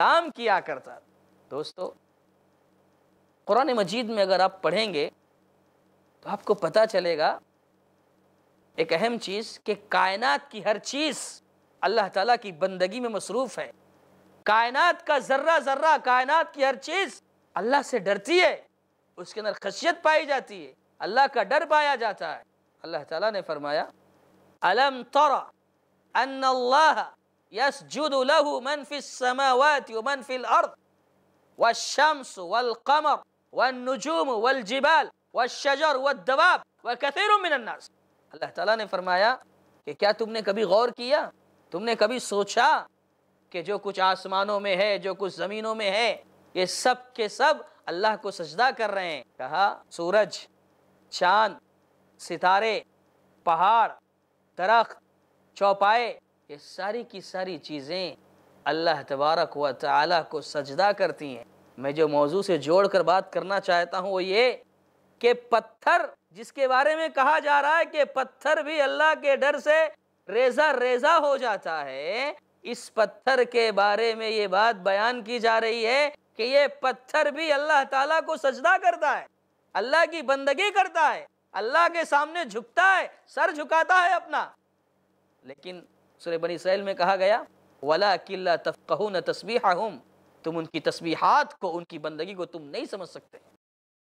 काम किया करता। दोस्तों, कुरान मजीद में अगर आप पढ़ेंगे तो आपको पता चलेगा एक अहम चीज़ कि कायनात की हर चीज़ अल्लाह ताला की बंदगी में मसरूफ़ है। कायनात का ज़र्रा ज़र्रा, कायनात की हर चीज़ अल्लाह से डरती है, उसके अंदर खशियत पाई जाती है, अल्लाह का डर पाया जाता है। अल्लाह ताला ने फरमाया, अलम तरा अन अल्लाह यसजुदु लहु मन फिस समावाति व मन फिल अर्द वश्शम्स वल कमर वन नुजूम वल जिबाल वश्शजर वद्दवाब व कसीरुम मिनन नास। अल्लाह ताला ने फरमाया कि क्या तुमने कभी गौर किया, तुमने कभी सोचा कि जो कुछ आसमानों में है, जो कुछ ज़मीनों में है, ये सब के सब अल्लाह को सजदा कर रहे हैं। कहा, सूरज, चाँद, सितारे, पहाड़, दरख्त, चौपाए, ये सारी की सारी चीज़ें अल्लाह तबारक व तआला को सजदा करती हैं। मैं जो मौजू से जोड़ कर बात करना चाहता हूँ वो ये कि पत्थर, जिसके बारे में कहा जा रहा है कि पत्थर भी अल्लाह के डर से रेजा रेजा हो जाता है, इस पत्थर के बारे में ये बात बयान की जा रही है कि ये पत्थर भी अल्लाह ताला को सजदा करता है, अल्लाह की बंदगी करता है, अल्लाह के सामने झुकता है, सर झुकाता है अपना। लेकिन सूरह बनी इसराइल में कहा गया, वला किल्ला तफकहून तस्बीहहुम, तुम उनकी तस्बीहात को, उनकी बंदगी को तुम नहीं समझ सकते।